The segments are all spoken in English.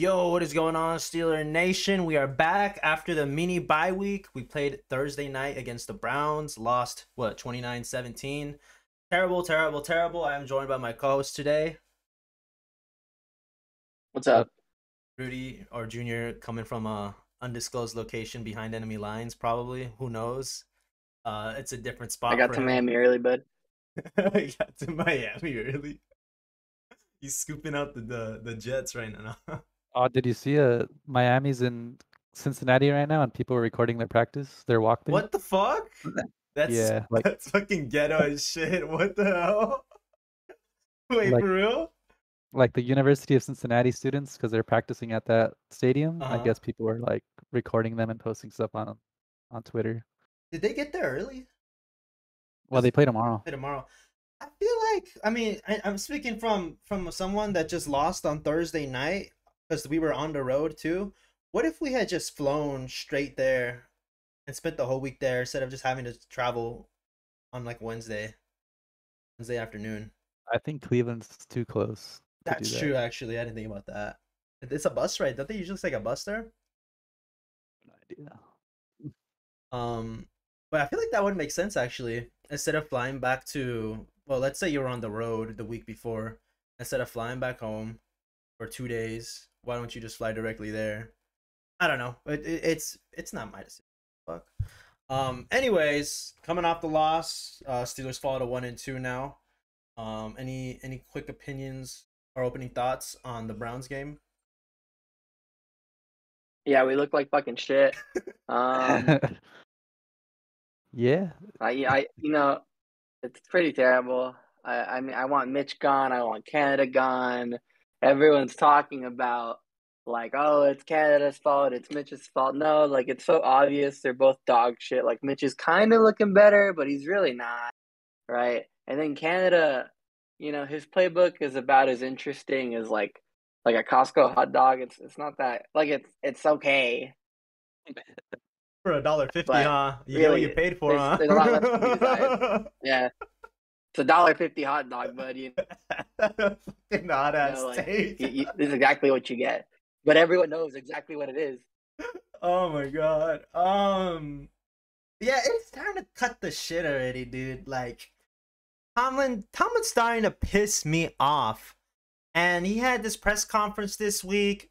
Yo, what is going on, Steeler Nation? We are back after the mini bye week. We played Thursday night against the Browns, lost, what, 29-17? Terrible, terrible, terrible. I am joined by my co-host today. What's up? Rudy, our junior, coming from a undisclosed location behind enemy lines, probably. Who knows? It's a different spot. I got to Miami early, bud. I got to Miami early. He's scooping out the Jets right now. Oh, did you see Miami's in Cincinnati right now and people are recording their practice, their walk there? What the fuck? That's fucking ghetto as shit. What the hell? Wait, for real? Like the University of Cincinnati students, because they're practicing at that stadium, I guess people are like recording them and posting stuff on Twitter. Did they get there early? Well, they play tomorrow. I feel like, I mean, I'm speaking from someone that just lost on Thursday night, because we were on the road too. What if we had just flown straight there and spent the whole week there instead of just having to travel on like Wednesday afternoon? I think Cleveland's too close. That's true, actually. I didn't think about that. It's a bus ride. Don't they usually take a bus there? No idea. But I feel like that would make sense, actually. Instead of flying back to, well, let's say you were on the road the week before. Instead of flying back home for 2 days, why don't you just fly directly there? I don't know. It's not my decision. Fuck. Anyways, coming off the loss, Steelers fall to 1-2 now. Any quick opinions or opening thoughts on the Browns game? Yeah, we look like fucking shit. Yeah. I you know, it's pretty terrible. I mean, I want Mitch gone. I want Canada gone. Everyone's talking about like, oh, it's Canada's fault. It's Mitch's fault. No, like it's so obvious. They're both dog shit. Like Mitch is kind of looking better, but he's really not, right? And then Canada, you know, his playbook is about as interesting as like a Costco hot dog. It's not that like it's okay. For $1.50, huh? You really, know what you paid for, huh? There's a lot less to do, right? Yeah. It's $1.50 hot dog, buddy. Fucking hot ass steak. This is exactly what you get. But everyone knows exactly what it is. Oh my god. Yeah, it's time to cut the shit already, dude. Like Tomlin's starting to piss me off. And he had this press conference this week.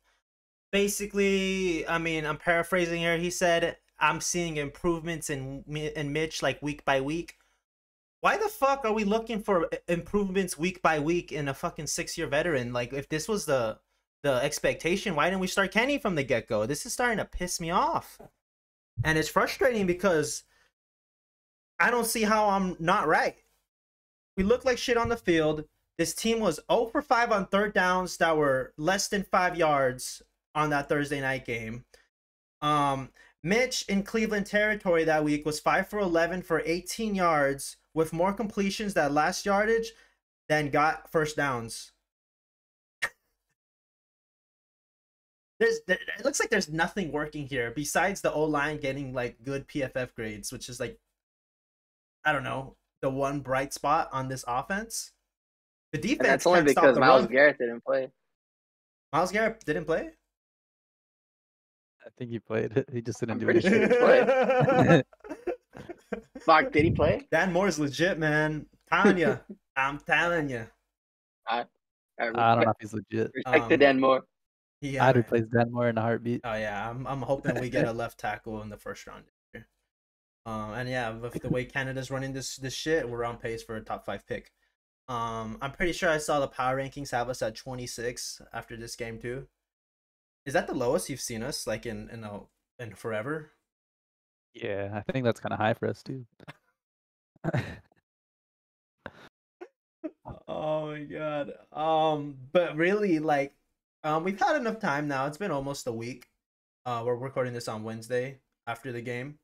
Basically, I mean, I'm paraphrasing here. He said, I'm seeing improvements in Mitch like week by week. Why the fuck are we looking for improvements week by week in a fucking 6-year veteran? Like, if this was the expectation, why didn't we start Kenny from the get-go? This is starting to piss me off. And it's frustrating because I don't see how I'm not right. We look like shit on the field. This team was 0 for 5 on third downs that were less than 5 yards on that Thursday night game. Mitch in Cleveland territory that week was 5 for 11 for 18 yards with more completions that last yardage than got first downs. It looks like there's nothing working here besides the O-line getting like good PFF grades, which is like, I don't know, the one bright spot on this offense. The defense. And that's only because Myles Garrett didn't play. Myles Garrett didn't play? I think he played. He just didn't do anything. Fuck, did he play? Dan Moore's legit, man. I'm telling you. I don't know if he's legit. Respect to Dan Moore. Yeah, I'd replace Dan Moore in a heartbeat. Oh yeah, I'm hoping we get a left tackle in the first round. And yeah, with the way Canada's running this shit, we're on pace for a top 5 pick. I'm pretty sure I saw the power rankings have us at 26 after this game too. Is that the lowest you've seen us, like, in forever? Yeah, I think that's kind of high for us, too. Oh, my God. But really, like, we've had enough time now. It's been almost a week. We're recording this on Wednesday after the game.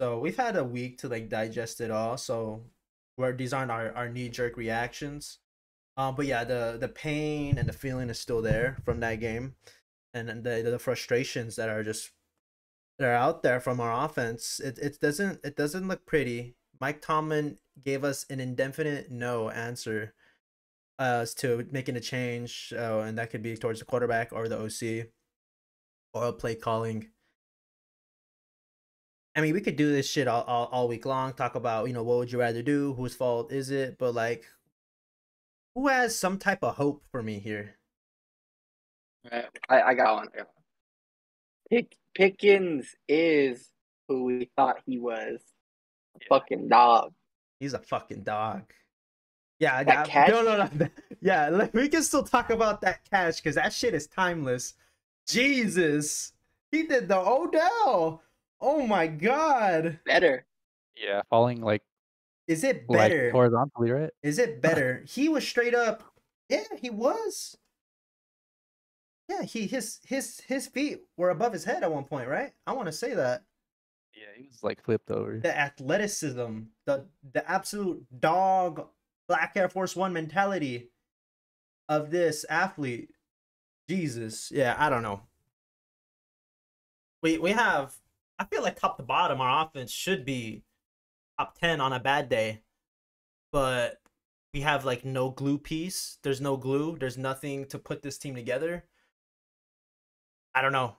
So we've had a week to, like, digest it all. So these aren't our knee-jerk reactions. But, yeah, the pain and the feeling is still there from that game. And the frustrations that are out there from our offense, it doesn't look pretty. Mike Tomlin gave us an indefinite no answer as to making a change, and that could be towards the quarterback or the OC. or play calling. I mean, we could do this shit all week long, talk about, you know, what would you rather do, whose fault is it, but like, who has some type of hope for me here? I got one. Pickens is who we thought he was. A fucking dog. He's a fucking dog. Yeah, I got no. Yeah, like, we can still talk about that catch because that shit is timeless. Jesus, he did the Odell. Oh my god. Better. Yeah, falling like. Is it better? Like horizontally, right? Is it better? He was straight up. Yeah, he was. Yeah, his feet were above his head at one point, right? I want to say that. Yeah, he was like flipped over. The athleticism, the absolute dog, Black Air Force One mentality of this athlete. Jesus. Yeah, I don't know. We have. I feel like top to bottom, our offense should be top 10 on a bad day. But we have, like, no glue piece. There's no glue. There's nothing to put this team together. I don't know.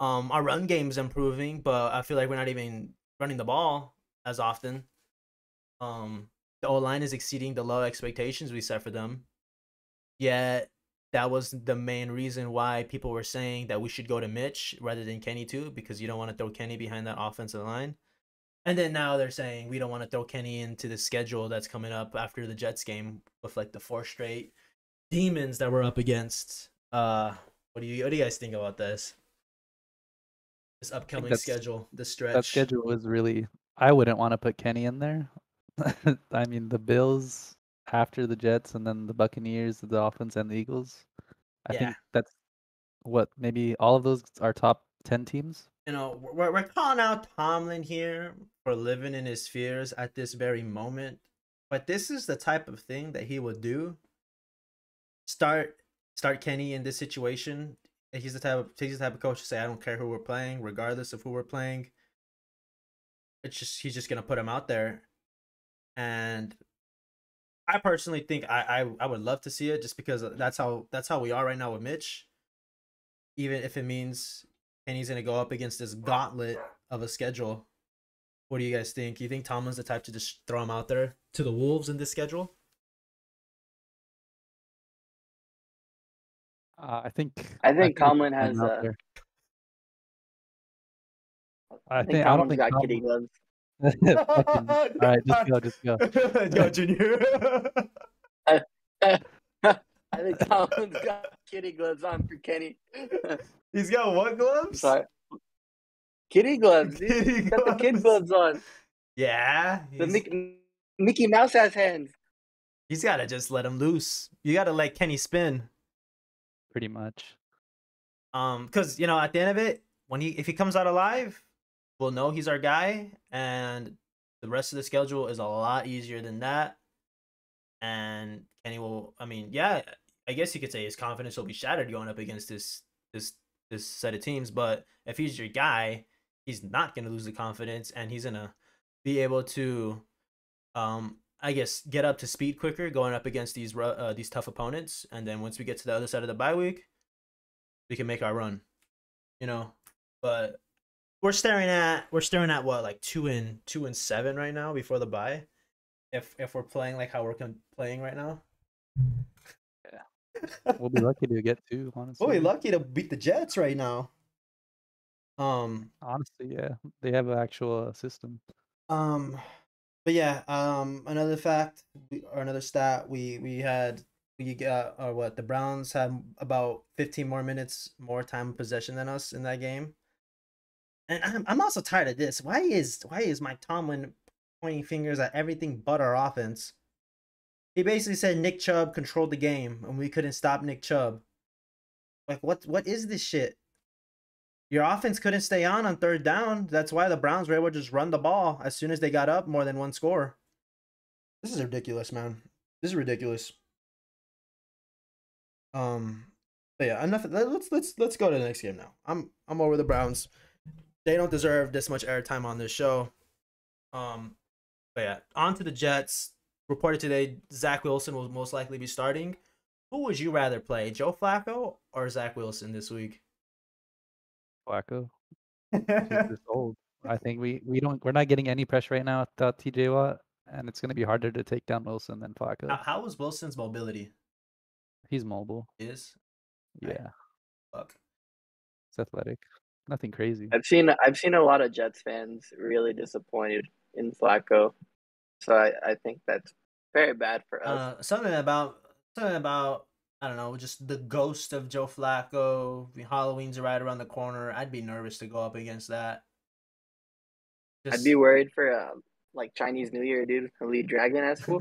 Our run game's improving, but I feel like we're not even running the ball as often. The O-line is exceeding the low expectations we set for them. Yet, that was the main reason why people were saying that we should go to Mitch rather than Kenny too, because you don't want to throw Kenny behind that offensive line. And then now they're saying we don't want to throw Kenny into the schedule that's coming up after the Jets game with like the 4 straight demons that we're up against. What do you guys think about this? This upcoming schedule, the stretch. That schedule was really, I wouldn't want to put Kenny in there. I mean, the Bills, after the Jets, and then the Buccaneers, the Dolphins, and the Eagles. I think that's what, maybe all of those are top 10 teams. You know, we're calling out Tomlin here for living in his fears at this very moment. But this is the type of thing that he will do. Start Kenny in this situation. He's the type of coach to say, I don't care who we're playing, regardless of who we're playing. He's just gonna put him out there. And I personally think I would love to see it just because that's how we are right now with Mitch. Even if it means Kenny's going to go up against this gauntlet of a schedule. What do you guys think? You think Tomlin's the type to just throw him out there to the wolves in this schedule? I think Tomlin has a... I don't think kitty gloves. All right, just go. Go, Junior. I think Tomlin's got kitty gloves on for Kenny. He's got what gloves? Sorry. Kitty gloves. He's got the kid gloves on. Yeah. The Mickey Mouse has hands. He's got to just let him loose. You got to let Kenny spin. Pretty much. Because, you know, at the end of it, if he comes out alive, we'll know he's our guy, and the rest of the schedule is a lot easier than that. And Kenny will, I mean, yeah, I guess you could say his confidence will be shattered going up against this set of teams, but if he's your guy, he's not going to lose the confidence, and he's going to be able to, I guess, get up to speed quicker going up against these tough opponents. And then once we get to the other side of the bye week, we can make our run, you know. But we're staring at what, like 2-7 right now before the bye, if we're playing like how we're playing right now. Yeah, we'll be lucky to get 2. Honestly, we'll be lucky to beat the Jets right now. Honestly, yeah, they have an actual system. But yeah, another fact or another stat the Browns have about 15 more minutes more time of possession than us in that game. And I'm also tired of this. Why is Mike Tomlin pointing fingers at everything but our offense? He basically said Nick Chubb controlled the game and we couldn't stop Nick Chubb. Like, what is this shit? Your offense couldn't stay on third down. That's why the Browns were able to just run the ball as soon as they got up more than 1 score. This is ridiculous, man. This is ridiculous. But yeah, enough. Let's go to the next game now. I'm over the Browns. They don't deserve this much airtime on this show. But yeah, on to the Jets. Reported today, Zach Wilson will most likely be starting. Who would you rather play, Joe Flacco or Zach Wilson this week? Flacco. This old. I think we're not getting any pressure right now without T.J. Watt, and it's going to be harder to take down Wilson than Flacco. How is Wilson's mobility? He's mobile. Is? Yeah. Fuck. It's athletic. Nothing crazy. I've seen a lot of Jets fans really disappointed in Flacco, so I think that's very bad for us. Something about I don't know, just the ghost of Joe Flacco. Halloween's right around the corner. I'd be nervous to go up against that. I'd be worried for like Chinese New Year, dude. A lead dragon at school.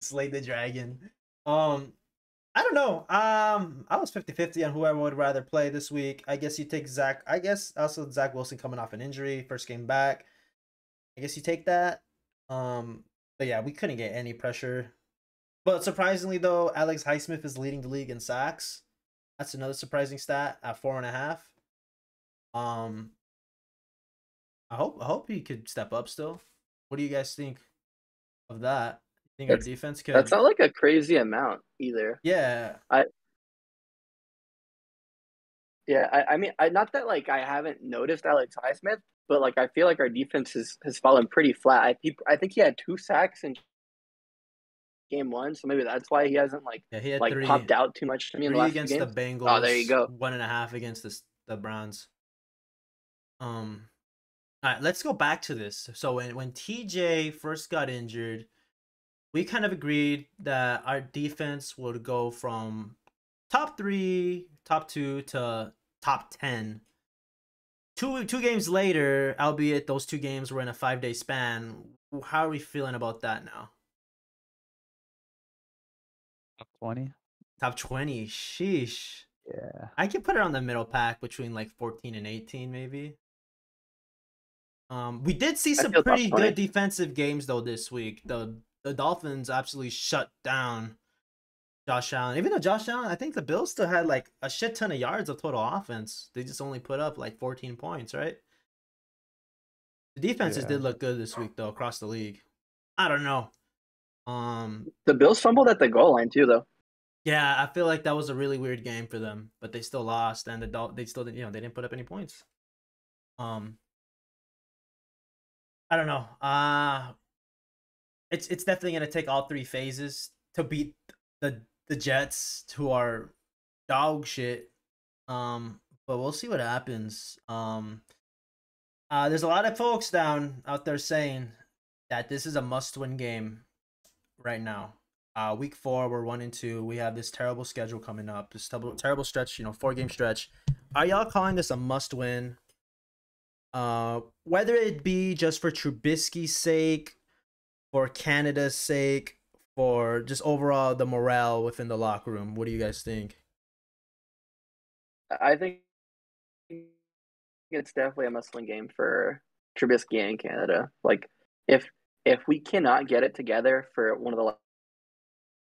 Slay the dragon. I don't know. I was 50-50 on who I would rather play this week. I guess you take Zach. I guess also Zach Wilson coming off an injury, first game back. I guess you take that. But yeah, we couldn't get any pressure. But surprisingly though, Alex Highsmith is leading the league in sacks. That's another surprising stat at 4.5. I hope he could step up still. What do you guys think of that? You think our defense could? That's not like a crazy amount either. Yeah. I mean, not that like I haven't noticed Alex Highsmith, but like I feel like our defense has fallen pretty flat. I think he had 2 sacks in game 1, so maybe that's why he hasn't he popped out too much to me in the last against games. The Bengals. Oh, there you go. 1.5 against the Browns. All right, let's go back to this. So when TJ first got injured, we kind of agreed that our defense would go from top 3, top 2 to top 10. Two games later, albeit those 2 games were in a 5-day span. How are we feeling about that now? Top 20. Top 20. Sheesh. Yeah. I could put it on the middle pack between like 14 and 18, maybe. We did see some pretty good defensive games though this week. The Dolphins absolutely shut down Josh Allen. Even though Josh Allen, I think the Bills still had like a shit ton of yards of total offense. They just only put up like 14 points, right? The defenses did look good this week though across the league. I don't know. The Bills fumbled at the goal line too though. Yeah, I feel like that was a really weird game for them, but they still lost and they still didn't, they didn't put up any points. I don't know. It's definitely gonna take all 3 phases to beat the Jets, who are dog shit. But we'll see what happens. There's a lot of folks out there saying that this is a must-win game right now. Week 4, we're 1-2. We have this terrible schedule coming up. This terrible stretch, 4-game stretch. Are y'all calling this a must-win? Whether it be just for Trubisky's sake, for Canada's sake, for just overall the morale within the locker room, what do you guys think? I think it's definitely a must-win game for Trubisky and Canada. Like, if we cannot get it together for one of the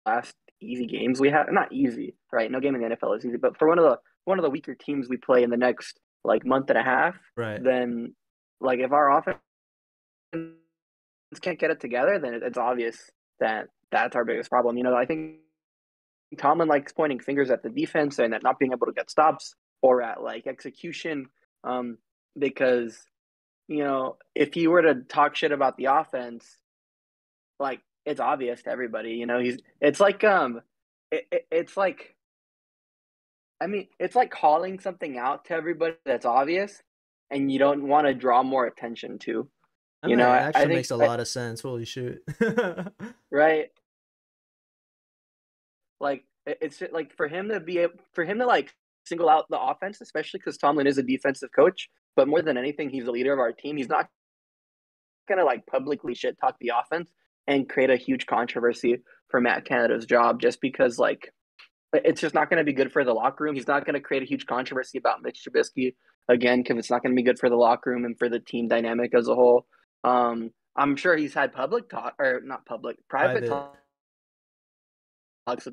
last easy games we have, not easy, right? No game in the NFL is easy, but for one of the weaker teams we play in the next month and a half, right? Then, if our offense can't get it together, then it's obvious that that's our biggest problem. I think Tomlin likes pointing fingers at the defense and at not being able to get stops or at execution. Because if he were to talk shit about the offense, it's obvious to everybody. It's like calling something out to everybody that's obvious and you don't want to draw more attention to. I think makes a lot of sense. Holy shit. Right. It's for him to single out the offense, especially because Tomlin is a defensive coach, but more than anything, he's the leader of our team. He's not going to publicly shit talk the offense and create a huge controversy for Matt Canada's job just because it's just not going to be good for the locker room. He's not going to create a huge controversy about Mitch Trubisky again because it's not going to be good for the locker room and for the team dynamic as a whole. I'm sure he's had private talks with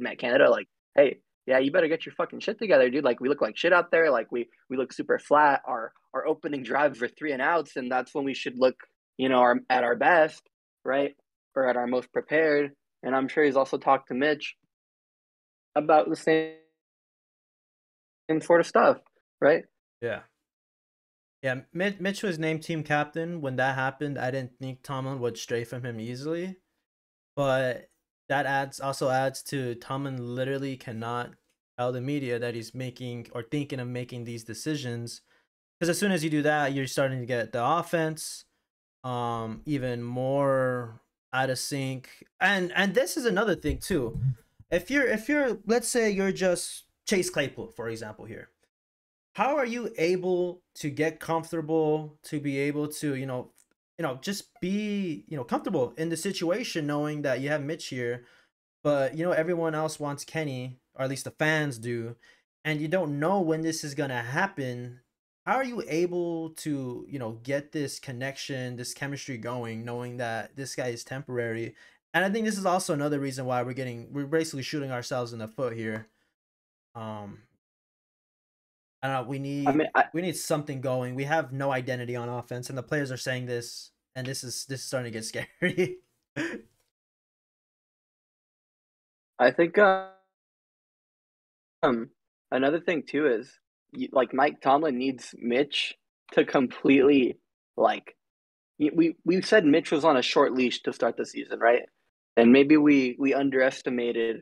Matt Canada. Hey, yeah, you better get your fucking shit together, dude. We look like shit out there. We look super flat. Our opening drives are 3-and-outs, and that's when we should look, at our best, right, or at our most prepared. And I'm sure he's also talked to Mitch about the same sort of stuff. right? Yeah. Yeah, Mitch was named team captain. When that happened, I didn't think Tomlin would stray from him easily. But that also adds to Tomlin literally cannot tell the media that he's making or thinking of making these decisions. Because as soon as you do that, you're starting to get the offense even more out of sync. And this is another thing too. If you're let's say you're just Chase Claypool, for example, here. How are you able to get comfortable to be able to, just be, comfortable in the situation knowing that you have Mitch here, but, everyone else wants Kenny, or at least the fans do, and you don't know when this is going to happen. How are you able to, get this connection, this chemistry going, knowing that this guy is temporary? And I think this is also another reason why we're basically shooting ourselves in the foot here. I don't know, we need something going. We have no identity on offense, and the players are saying this, and this is starting to get scary. I think another thing too is Mike Tomlin needs Mitch to completely we said Mitch was on a short leash to start the season, right? And maybe we underestimated.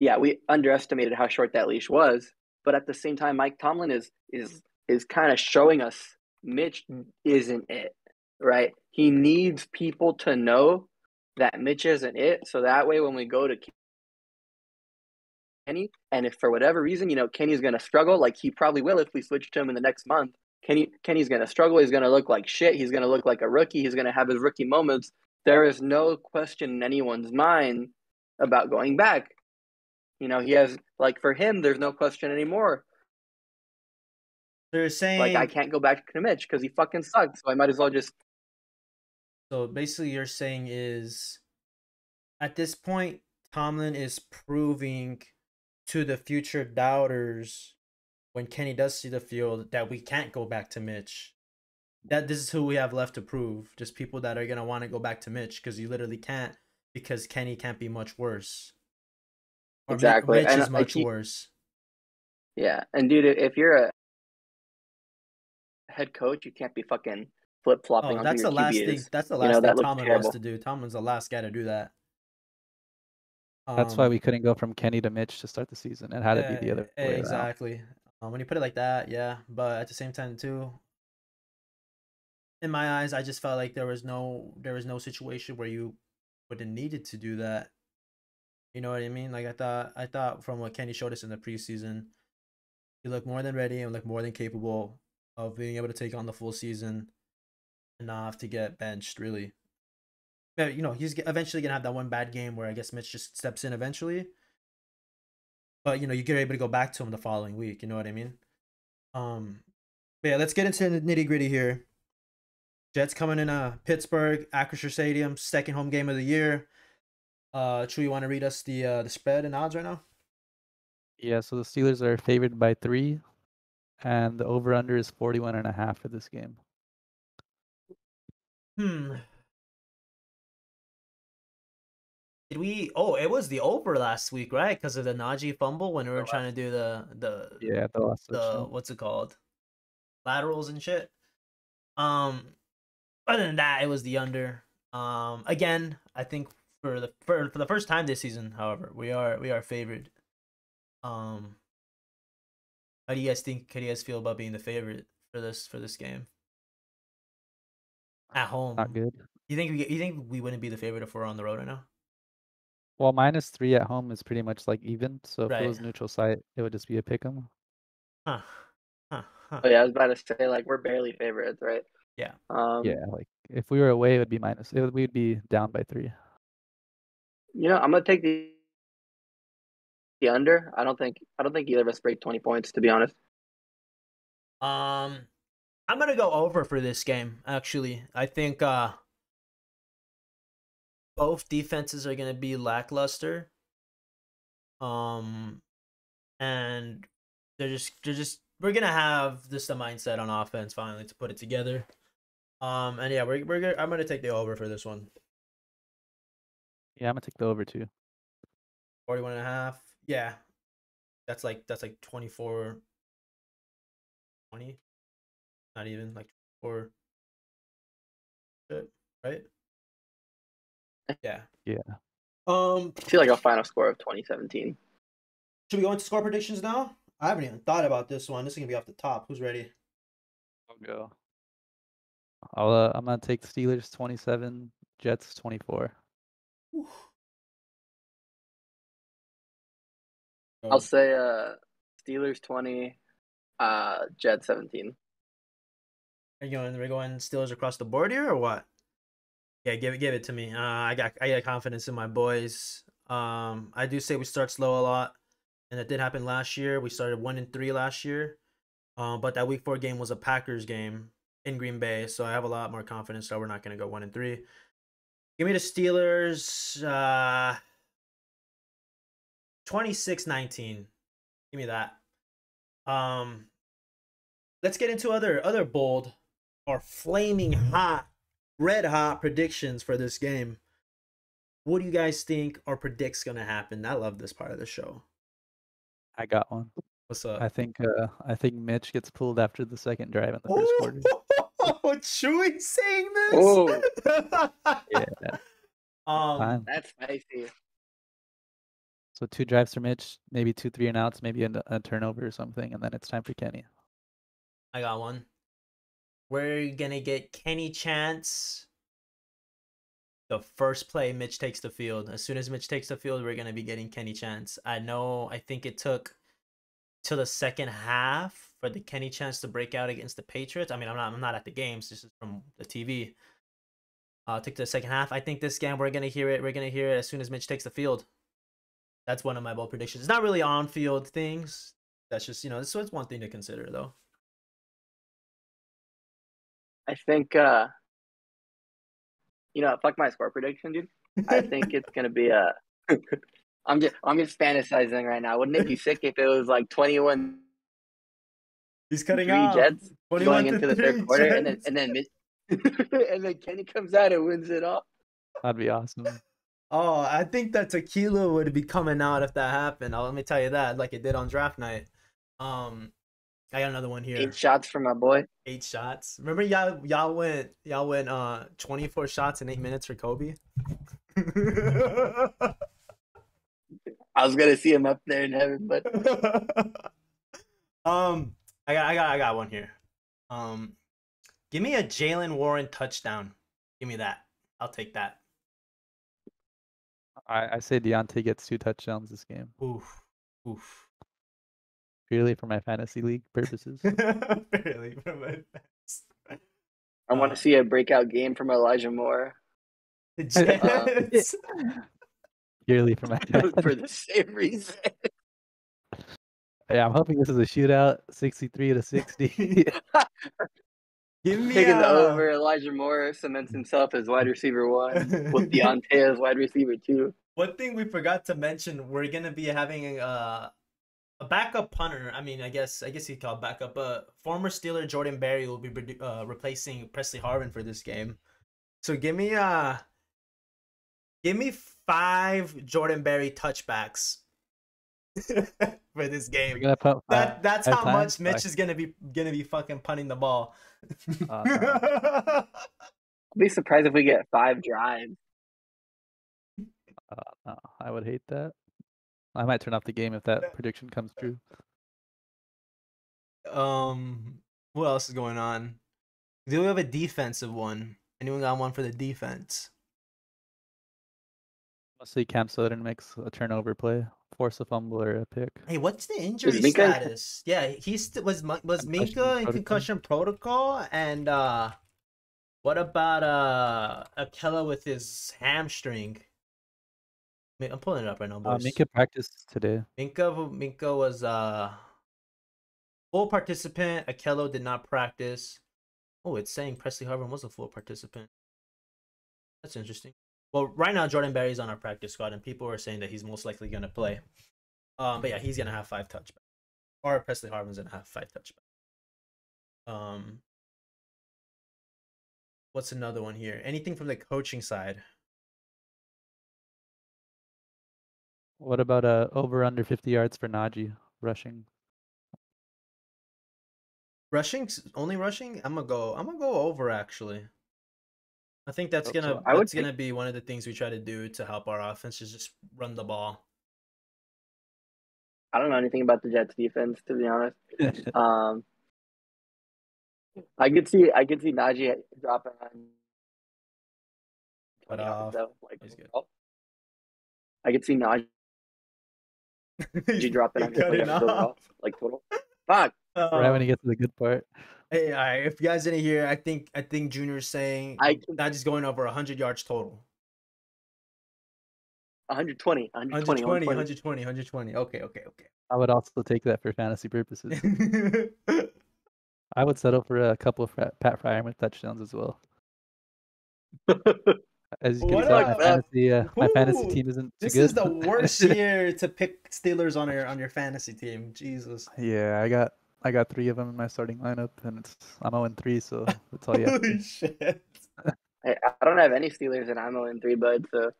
Yeah, we underestimated how short that leash was, but at the same time, Mike Tomlin is kind of showing us Mitch isn't it, right? He needs people to know that Mitch isn't it, so that way when we go to Kenny, and if for whatever reason, Kenny's going to struggle, like he probably will if we switch to him in the next month, Kenny's going to struggle, he's going to look like shit, he's going to look like a rookie, he's going to have his rookie moments. There is no question in anyone's mind about going back. He has, for him, there's no question anymore. They're saying... I can't go back to Mitch because he fucking sucks, so I might as well just... So, basically, you're saying is, at this point, Tomlin is proving to the future doubters, when Kenny does see the field, that we can't go back to Mitch. That this is who we have left to prove. Just people that are going to want to go back to Mitch because you literally can't, because Kenny can't be much worse. Or exactly, Mitch is much worse. Yeah, and dude, if you're a head coach, you can't be fucking flip flopping. Oh, that's the last thing. That's the last thing Tomlin wants to do. Tomlin's the last guy to do that. That's why we couldn't go from Kenny to Mitch to start the season, and had it be the other way exactly. When you put it like that, yeah. But at the same time, too, in my eyes, I just felt like there was no situation where you would have needed to do that. You know what I mean? I thought from what Kenny showed us in the preseason, he looked more than ready and looked more than capable of being able to take on the full season and not have to get benched, really. But, he's eventually going to have that one bad game where I guess Mitch just steps in eventually. But, you're able to go back to him the following week. You know what I mean? But, yeah, let's get into the nitty-gritty here. Jets coming in Pittsburgh, Acrisure Stadium, second home game of the year. Chu, you want to read us the spread and odds right now? Yeah, so the Steelers are favored by 3, and the over/under is 41.5 for this game. Did we? Oh, it was the over last week, right? Because of the Najee fumble when we were trying to do the what's it called, laterals and shit. Other than that, it was the under. Again, I think. For the first time this season, however, we are favored. How do you guys think? How do you guys feel about being the favorite for this game? At home, not good. You think we wouldn't be the favorite if we're on the road right now? Well, -3 at home is pretty much even. So if it was neutral site, it would just be a pick 'em. Huh. Oh, yeah, I was about to say we're barely favorites, right? Yeah. If we were away, it would be we'd be down by 3. I'm gonna take the under. I don't think either of us break 20 points, to be honest. I'm gonna go over for this game. Actually, I think both defenses are gonna be lackluster. And we're gonna have just the mindset on offense finally to put it together. And yeah, I'm gonna take the over for this one. Yeah, I'm going to take the over, too. 41.5. Yeah. That's like 24, 20, not even like 4. Right? Yeah. Yeah. I feel like a final score of 2017. Should we go into score predictions now? I haven't even thought about this one. This is gonna be off the top. Who's ready? I'll go. I'm gonna take Steelers 27, Jets 24. Whew. I'll say Steelers 20, Jets 17. Are we going Steelers across the board here or what? Yeah, give it to me. I got confidence in my boys. I do say we start slow a lot, and that did happen last year. We started 1-3 last year, but that Week 4 game was a Packers game in Green Bay, so I have a lot more confidence that we're not gonna go 1-3. Give me the Steelers. 26-19. Give me that. Let's get into other bold or flaming hot, red hot predictions for this game. What do you guys think or predict's gonna happen? I love this part of the show. I got one. What's up? I think Mitch gets pulled after the second drive in the first quarter. Oh, Chewy saying this? Oh. Yeah. That's spicy. So 2 drives for Mitch, maybe 2 3 and outs, maybe a turnover or something, and then it's time for Kenny. I got one. We're gonna get Kenny chance. The first play, Mitch takes the field. As soon as Mitch takes the field, we're gonna be getting Kenny chance. I think it took till the second half for the Kenny chance to break out against the Patriots. I mean, I'm not at the games. This is from the TV. Took the second half. I think this game we're gonna hear it. We're gonna hear it as soon as Mitch takes the field. That's one of my bold predictions. It's not really on-field things. That's just, this is one thing to consider, though. I think, fuck my score prediction, dude. I think it's going to be a – I'm just fantasizing right now. Wouldn't it be sick if it was like 21 He's cutting out. Jets going into the third quarter, Jets. and then Kenny comes out and wins it all? That'd be awesome. Oh, I think that tequila would be coming out if that happened. Let me tell you that, like it did on draft night. I got another one here. 8 shots for my boy. 8 shots. Remember, y'all went 24 shots in 8 minutes for Kobe. I was gonna see him up there in heaven, but I got one here. Give me a Jalen Warren touchdown. Give me that. I'll take that. I say Deontay gets 2 touchdowns this game. Oof. Purely for my fantasy league purposes. Purely for my fantasy. I want to see a breakout game from Elijah Moore. The Jets. Purely for my for the same reason. Yeah, I'm hoping this is a shootout, 63-60. Pickens over, Elijah Moore cements himself as wide receiver 1 with Deontay as wide receiver 2. One thing we forgot to mention, we're going to be having a backup punter. I mean, I guess he'd call backup. But former Steeler Jordan Berry will be replacing Presley Harvin for this game. So give me 5 Jordan Berry touchbacks for this game. That's how much Mitch is gonna be fucking punting the ball. I'll be surprised if we get 5 drives. No, I would hate that. I might turn off the game if that prediction comes true. What else is going on? Do we have a defensive one? Anyone got one for the defense? I'll say Cam Sutton makes a turnover play. Force a fumble or a pick. Hey, what's the injury status? Yeah, was Minkah in concussion protocol, and what about Akella with his hamstring? I'm pulling it up right now, boys. Minkah practiced today. Minkah was full participant. Akella did not practice. Oh, it's saying Presley Harvin was a full participant. That's interesting. Well, right now, Jordan Berry's on our practice squad, and people are saying that he's most likely going to play. But yeah, he's going to have 5 touchbacks. Or Presley Harvin's going to have 5 touchbacks. What's another one here? Anything from the coaching side? What about over under 50 yards for Najee rushing. Rushing? Only rushing? I'm gonna go over actually. I think that's gonna be one of the things we try to do to help our offense is just run the ball. I don't know anything about the Jets defense, to be honest. I could see Najee dropping on total. Fuck. Right when you get to the good part. Hey, all right, if you guys didn't hear, I think Junior's saying Najee's going over 100 yards total. 120. Okay. I would also take that for fantasy purposes. I would settle for a couple of Pat Fryermuth touchdowns as well. As you can tell, my fantasy team isn't too good. This is the worst year to pick Steelers on your fantasy team. Jesus. Yeah, I got three of them in my starting lineup, and I'm 0-3, so that's all you have. Holy shit. I don't have any Steelers, and I'm 0-3, bud, so.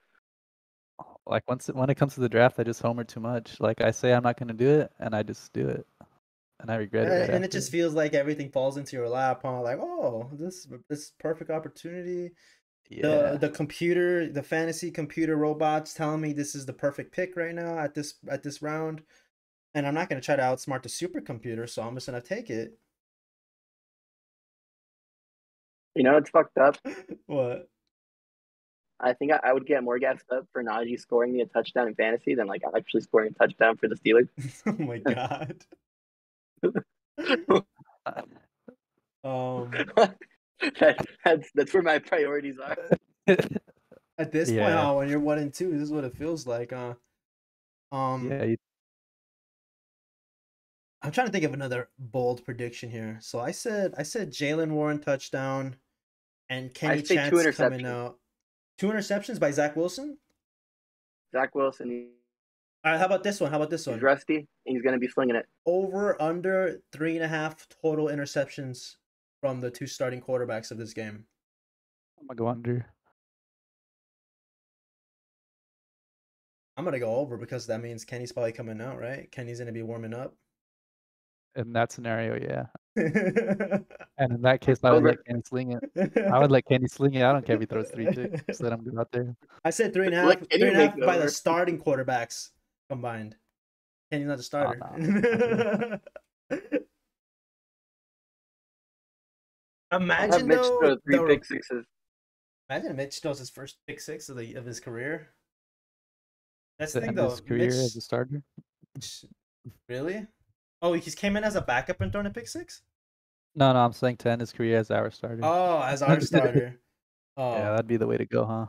Like, when it comes to the draft, I just homer too much. Like, I say I'm not going to do it, and I just do it. And I regret it. And it just feels like everything falls into your lap, huh? Like, oh, this perfect opportunity. Yeah. The fantasy computer robots telling me this is the perfect pick right now at this round. And I'm not going to try to outsmart the supercomputer, so I'm just going to take it. You know, it's fucked up. What? I think I would get more gassed up for Najee scoring me a touchdown in fantasy than, like, actually scoring a touchdown for the Steelers. Oh, my God. That's where my priorities are. At this point, when you're 1-2, this is what it feels like. I'm trying to think of another bold prediction here. So I said Jaylen Warren touchdown, and Kenny Chance coming out. 2 interceptions by Zach Wilson. Zach Wilson. All right, how about this one? He's rusty, and he's going to be flinging it. Over, under, 3.5 total interceptions from the 2 starting quarterbacks of this game. I'm going to go under. I'm going to go over because that means Kenny's probably coming out, right? Kenny's going to be warming up. In that scenario, yeah. And in that case, I would let Kenny sling it. I don't care if he throws 3-2. Just let him go out there. I said 3.5. 3.5 by the starting quarterbacks combined. Kenny's not the starter. Oh, no. Imagine Mitch throws 3 pick sixes. Imagine Mitch throws his first pick six of his career. That's the thing, though. His career as a starter. Really? Oh, he just came in as a backup and thrown a pick six? No, I'm saying to end his career as our starter. Oh, as our starter. Oh. Yeah, that'd be the way to go, huh?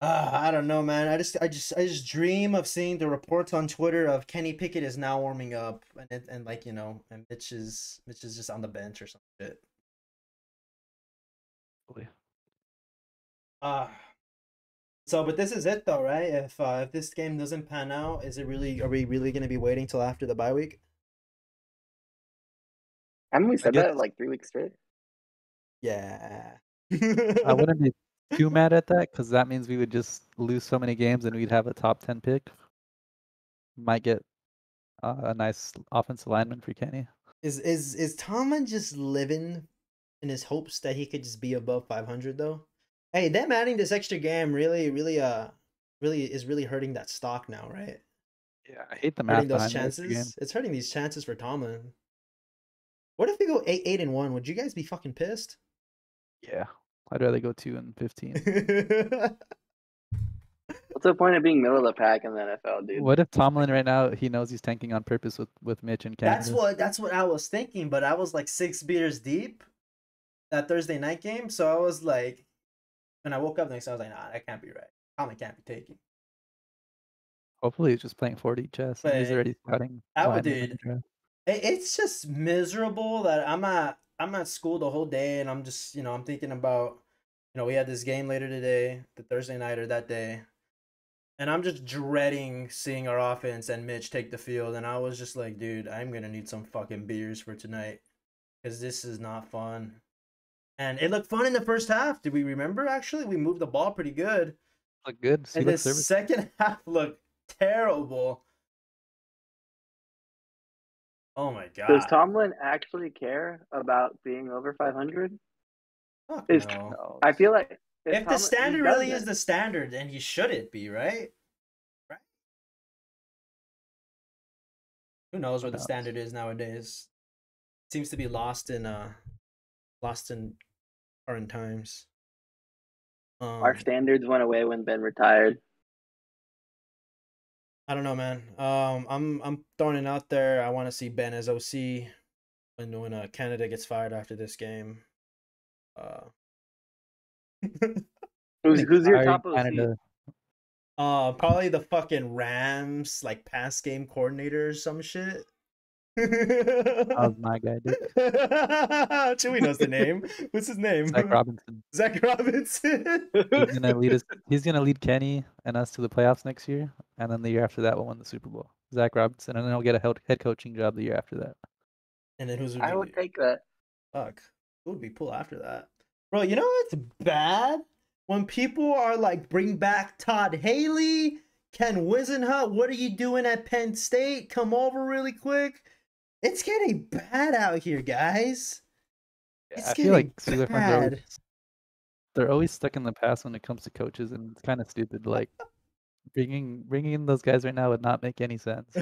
I don't know, man. I just dream of seeing the reports on Twitter of Kenny Pickett is now warming up, and Mitch is just on the bench or some shit. Oh, yeah. But this is it though, right? If this game doesn't pan out, are we really gonna be waiting till after the bye week? Haven't we said that like 3 weeks straight? Yeah. I wouldn't be too mad at that because that means we would just lose so many games and we'd have a top 10 pick. Might get a nice offensive lineman for Kenny. Is Tomlin just living in his hopes that he could just be above 500 though? Hey, them adding this extra game really hurting that stock now, right? Yeah, I hate the math behind those chances. It's hurting these chances for Tomlin. What if we go 8-1? Would you guys be fucking pissed? Yeah, I'd rather go 2-15. What's the point of being middle of the pack in the NFL, dude? What if Tomlin right now he knows he's tanking on purpose with Mitch and Canada? That's what I was thinking, but I was like 6 beers deep that Thursday night game, so I was like, when I woke up next, I was like, nah, that can't be right. Tomlin can't be taking. Hopefully, he's just playing 40 chess. And he's already starting. It's just miserable that I'm at school the whole day and I'm just, I'm thinking about, we had this game later today, the Thursday night or that day. And I'm just dreading seeing our offense and Mitch take the field. And I was just like, dude, I'm going to need some fucking beers for tonight because this is not fun. And it looked fun in the first half. Do we remember, actually? We moved the ball pretty good. Looked good. And the second half looked terrible. Oh, my God. Does Tomlin actually care about being over 500? Fuck no. I feel like... If Tomlin, the standard really is the standard, then he shouldn't be, right? Right? Who knows what the standard is nowadays? It seems to be lost in current times. Our standards went away when Ben retired. I don't know, man. I'm throwing it out there. I want to see Ben as OC when Canada gets fired after this game. Who's your top OC? Probably the fucking Rams, like pass game coordinator or some shit. Oh my God, dude. Chewy knows the name. What's his name? Zach Robinson. Zach Robinson. He's gonna lead Kenny and us to the playoffs next year, and then the year after that, we'll win the Super Bowl. Zach Robinson, and then he'll get a head coaching job the year after that. And then who's? I would take that. Fuck, who would be cool after that, bro? You know what's bad? When people are like, bring back Todd Haley, Ken Wisenhunt. What are you doing at Penn State? Come over really quick. It's getting bad out here, guys. It's I feel like Steeler fans they're always stuck in the past when it comes to coaches, and it's kind of stupid. Like bringing in those guys right now would not make any sense.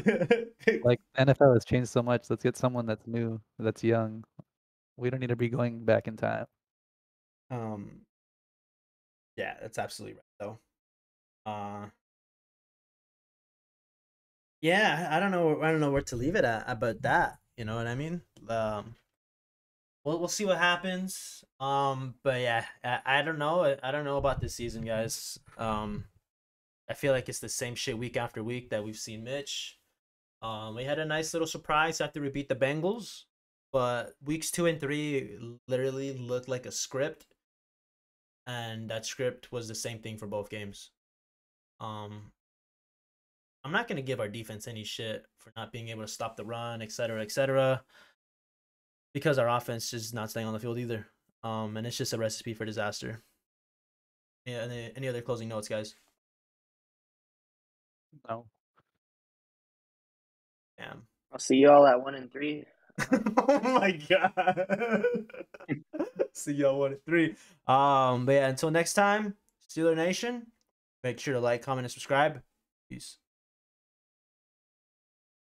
Like NFL has changed so much. Let's get someone that's new, that's young. We don't need to be going back in time. Yeah, that's absolutely right though. Yeah, I don't know where to leave it at about that. You know what I mean? We'll see what happens. But yeah, I don't know. I don't know about this season, guys. I feel like it's the same shit week after week that we've seen Mitch. We had a nice little surprise after we beat the Bengals, but weeks 2 and 3 literally looked like a script, and that script was the same thing for both games. I'm not going to give our defense any shit for not being able to stop the run, et cetera, because our offense is not staying on the field either. And it's just a recipe for disaster. Yeah, any other closing notes, guys? No. Damn. I'll see you all at 1 and 3. Oh my God. See y'all 1 and 3. But yeah, until next time, Steeler Nation, make sure to like, comment, and subscribe. Peace.